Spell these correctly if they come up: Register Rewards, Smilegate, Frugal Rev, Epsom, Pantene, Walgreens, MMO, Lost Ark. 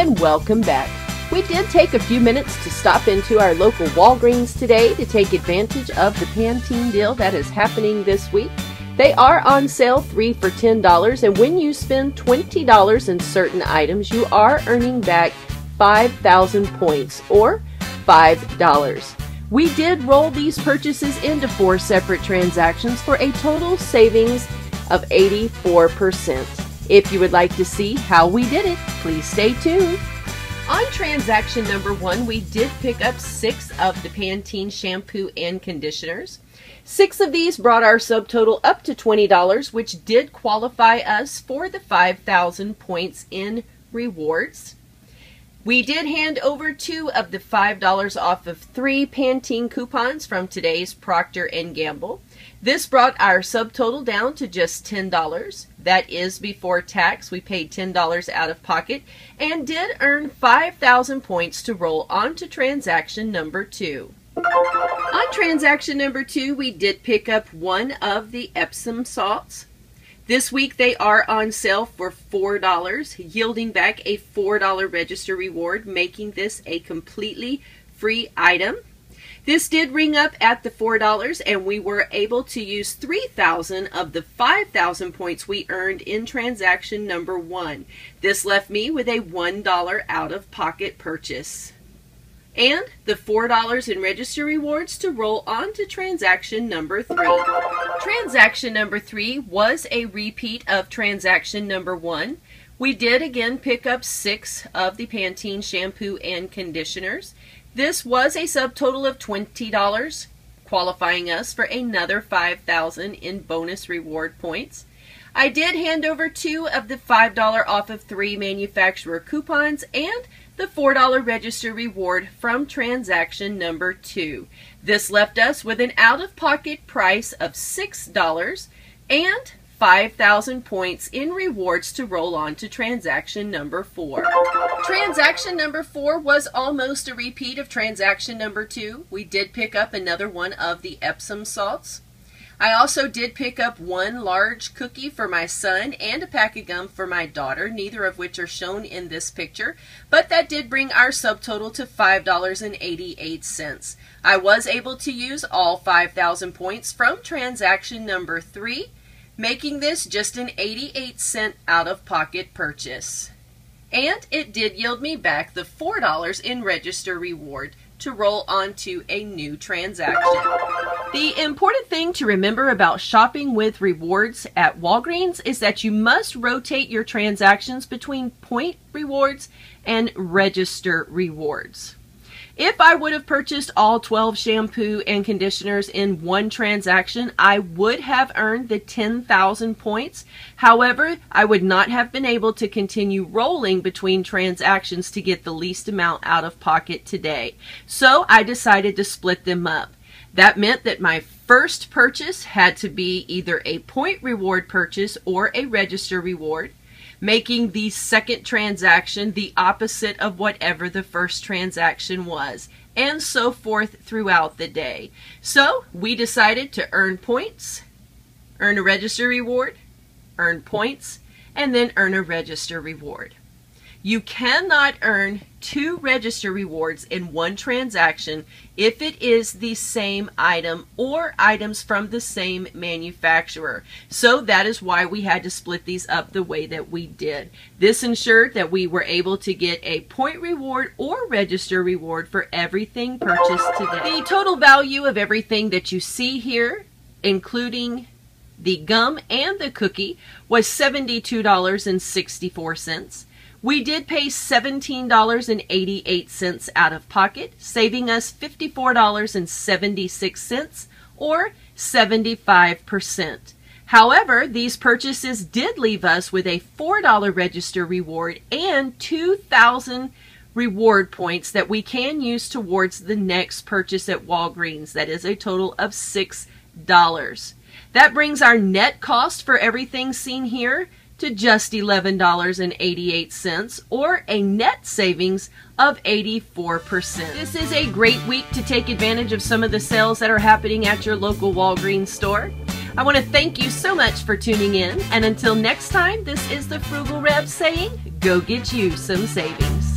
and welcome back. We did take a few minutes to stop into our local Walgreens today to take advantage of the Pantene deal that is happening this week. They are on sale 3 for $10, and when you spend $20 in certain items, you are earning back 5,000 points or $5. We did roll these purchases into 4 separate transactions for a total savings of 84%. If you would like to see how we did it, please stay tuned. On transaction number 1, we did pick up 6 of the Pantene shampoo and conditioners. 6 of these brought our subtotal up to $20, which did qualify us for the 5,000 points in rewards. We did hand over 2 of the $5 off of 3 Pantene coupons from today's Procter & Gamble. This brought our subtotal down to just $10. That is before tax. We paid $10 out of pocket and did earn 5,000 points to roll on to transaction number 2. On transaction number 2, we did pick up 1 of the Epsom salts. This week they are on sale for $4, yielding back a $4 register reward, making this a completely free item. This did ring up at the $4, and we were able to use 3,000 of the 5,000 points we earned in transaction number 1. This left me with a $1 out-of-pocket purchase and the $4 in register rewards to roll on to transaction number 3. Transaction number 3 was a repeat of transaction number 1. We did again pick up 6 of the Pantene shampoo and conditioners. This was a subtotal of $20, qualifying us for another 5,000 in bonus reward points. I did hand over 2 of the $5 off of 3 manufacturer coupons and the $4 register reward from transaction number 2. This left us with an out-of-pocket price of $6 and 5,000 points in rewards to roll on to transaction number 4. Transaction number 4 was almost a repeat of transaction number 2. We did pick up another 1 of the Epsom salts. I also did pick up 1 large cookie for my son and a pack of gum for my daughter, neither of which are shown in this picture, but that did bring our subtotal to $5.88. I was able to use all 5,000 points from transaction number 3, making this just an 88-cent out-of-pocket purchase. And it did yield me back the $4 in register reward to roll on to a new transaction. The important thing to remember about shopping with rewards at Walgreens is that you must rotate your transactions between point rewards and register rewards. If I would have purchased all 12 shampoo and conditioners in 1 transaction, I would have earned the 10,000 points. However, I would not have been able to continue rolling between transactions to get the least amount out of pocket today. So I decided to split them up. That meant that my first purchase had to be either a point reward purchase or a register reward, making the second transaction the opposite of whatever the first transaction was, and so forth throughout the day. So we decided to earn points, earn a register reward, earn points, and then earn a register reward. You cannot earn 2 register rewards in 1 transaction if it is the same item or items from the same manufacturer. So that is why we had to split these up the way that we did. This ensured that we were able to get a point reward or register reward for everything purchased today. The total value of everything that you see here, including the gum and the cookie, was $72.64. We did pay $17.88 out of pocket, saving us $54.76 or 75%. However, these purchases did leave us with a $4 register reward and 2,000 reward points that we can use towards the next purchase at Walgreens. That is a total of $6. That brings our net cost for everything seen here to just $11.88 or a net savings of 84%. This is a great week to take advantage of some of the sales that are happening at your local Walgreens store. I want to thank you so much for tuning in, and until next time, this is the Frugal Rev saying, go get you some savings.